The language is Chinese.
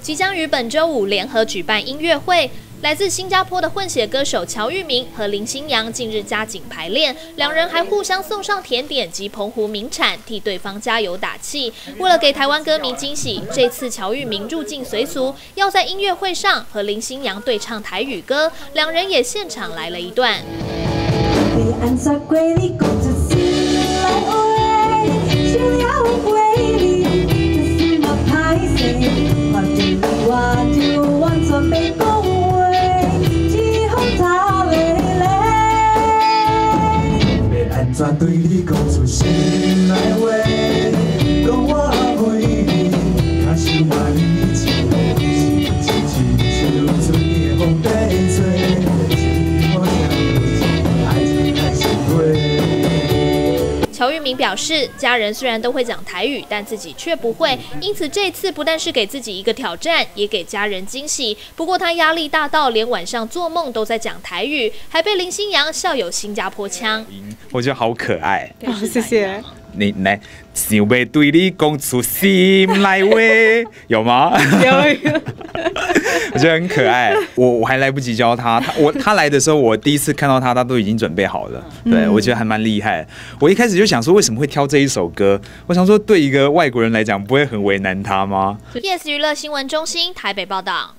即将于本周五联合举办音乐会。 来自新加坡的混血歌手乔玉明和林星洋近日加紧排练，两人还互相送上甜点及澎湖名产，替对方加油打气。为了给台湾歌迷惊喜，这次乔玉明入境随俗，要在音乐会上和林星洋对唱台语歌，两人也现场来了一段。 全对你讲出心内话，讲我爱你，卡想万里情，像春的风在吹，我想爱。乔玉明表示，家人虽然都会讲台语，但自己却不会，因此这次不但是给自己一个挑战，也给家人惊喜。不过他压力大到连晚上做梦都在讲台语，还被林星洋笑有新加坡腔。 我觉得好可爱，哦、谢谢。你来，想要对你讲出心内话，有吗？有。我觉得很可爱，我还来不及教他，他来的时候，我第一次看到他，他都已经准备好了。对，我觉得还蛮厉害。我一开始就想说，为什么会挑这一首歌？我想说，对一个外国人来讲，不会很为难他吗？Yes 娱乐新闻中心台北报道。